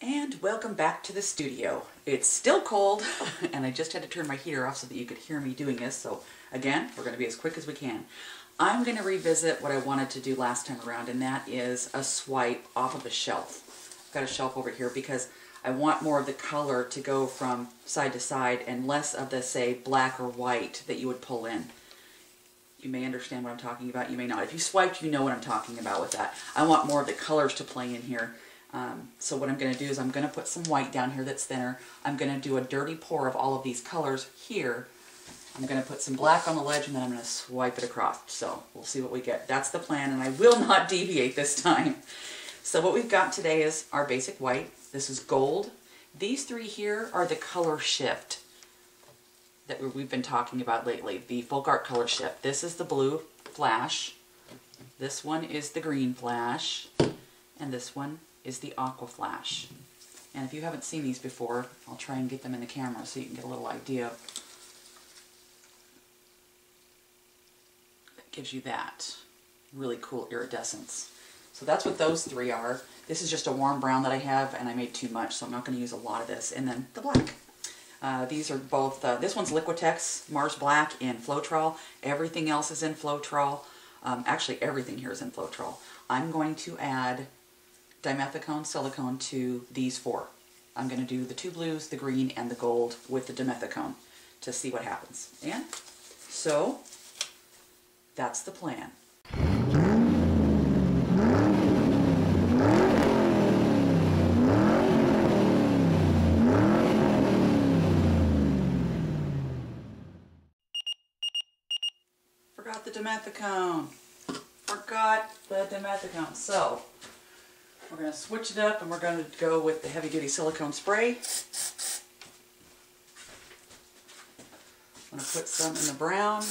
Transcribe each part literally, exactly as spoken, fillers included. And welcome back to the studio. It's still cold and I just had to turn my heater off so that you could hear me doing this. So again, we're going to be as quick as we can. I'm going to revisit what I wanted to do last time around, and that is a swipe off of a shelf. I've got a shelf over here because I want more of the color to go from side to side and less of the, say, black or white that you would pull in. You may understand what I'm talking about, you may not. If you swiped, you know what I'm talking about with that. I want more of the colors to play in here. Um, so what I'm going to do is I'm going to put some white down here that's thinner. I'm going to do a dirty pour of all of these colors here. I'm going to put some black on the ledge and then I'm going to swipe it across. So we'll see what we get. That's the plan, and I will not deviate this time. So what we've got today is our basic white. This is gold. These three here are the color shift that we've been talking about lately, the folk art color shift. This is the blue flash. This one is the green flash. And this one is the aqua flash. And if you haven't seen these before, I'll try and get them in the camera so you can get a little idea. That gives you that really cool iridescence. So that's what those three are. This is just a warm brown that I have, and I made too much, so I'm not going to use a lot of this. And then the black. Uh, these are both, uh, this one's Liquitex Mars Black in Floetrol. Everything else is in Floetrol. Um, actually, everything here is in Floetrol. I'm going to add Dimethicone silicone to these four. I'm going to do the two blues, the green, and the gold with the Dimethicone to see what happens. And so that's the plan. Forgot the Dimethicone. Forgot the Dimethicone. So we're going to switch it up and we're going to go with the heavy-duty silicone spray. I'm going to put some in the brown.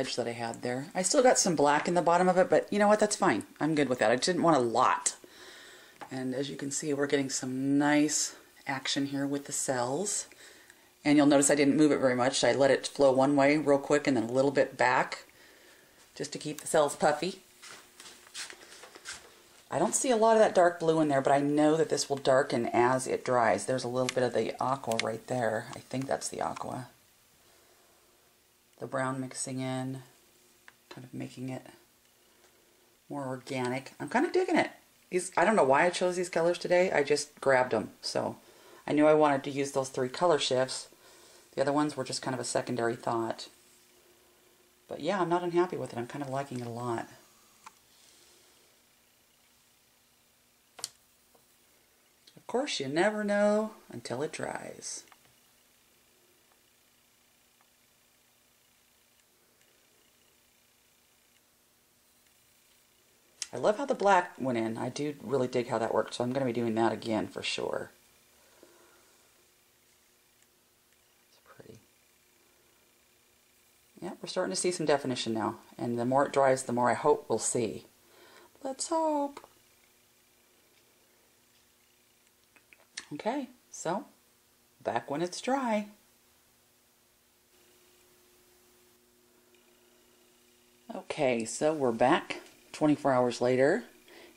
ledge that I had there. I still got some black in the bottom of it, but you know what, that's fine. I'm good with that. I didn't want a lot. And as you can see, we're getting some nice action here with the cells. And you'll notice I didn't move it very much. I let it flow one way real quick and then a little bit back just to keep the cells puffy. I don't see a lot of that dark blue in there, but I know that this will darken as it dries. There's a little bit of the aqua right there. I think that's the aqua. The brown mixing in, kind of making it more organic. I'm kind of digging it. These, I don't know why I chose these colors today. I just grabbed them. So I knew I wanted to use those three color shifts. The other ones were just kind of a secondary thought. But yeah, I'm not unhappy with it. I'm kind of liking it a lot. Of course, you never know until it dries. I love how the black went in. I do really dig how that worked, so I'm going to be doing that again for sure. It's pretty. Yeah, we're starting to see some definition now, and the more it dries, the more I hope we'll see. Let's hope. Okay, so back when it's dry. Okay, so we're back twenty-four hours later,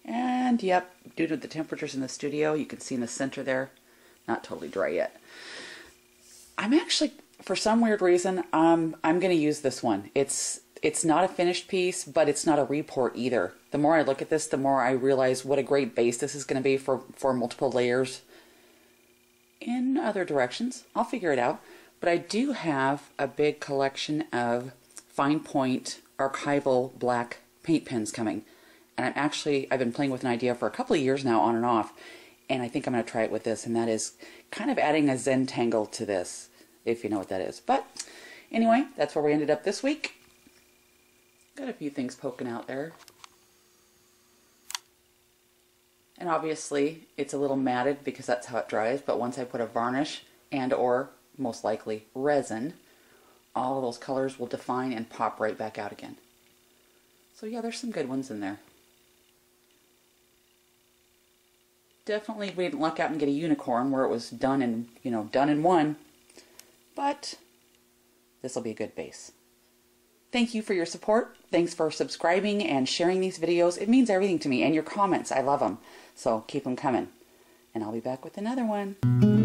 and yep, due to the temperatures in the studio, you can see in the center there, not totally dry yet. I'm actually, for some weird reason, um, I'm going to use this one. It's it's not a finished piece, but it's not a report either. The more I look at this, the more I realize what a great base this is going to be for for multiple layers. In other directions. I'll figure it out. But I do have a big collection of fine point archival black paint pens coming. And I'm actually, I've been playing with an idea for a couple of years now, on and off. And I think I'm going to try it with this. And that is kind of adding a zentangle to this, if you know what that is. But anyway, that's where we ended up this week. Got a few things poking out there. And obviously it's a little matted because that's how it dries, but once I put a varnish and or most likely resin, all of those colors will define and pop right back out again. So yeah, there's some good ones in there. Definitely we didn't luck out and get a unicorn where it was done in, you know, done in one, but this will be a good base. Thank you for your support. Thanks for subscribing and sharing these videos. It means everything to me, and your comments. I love them. So keep them coming. And I'll be back with another one.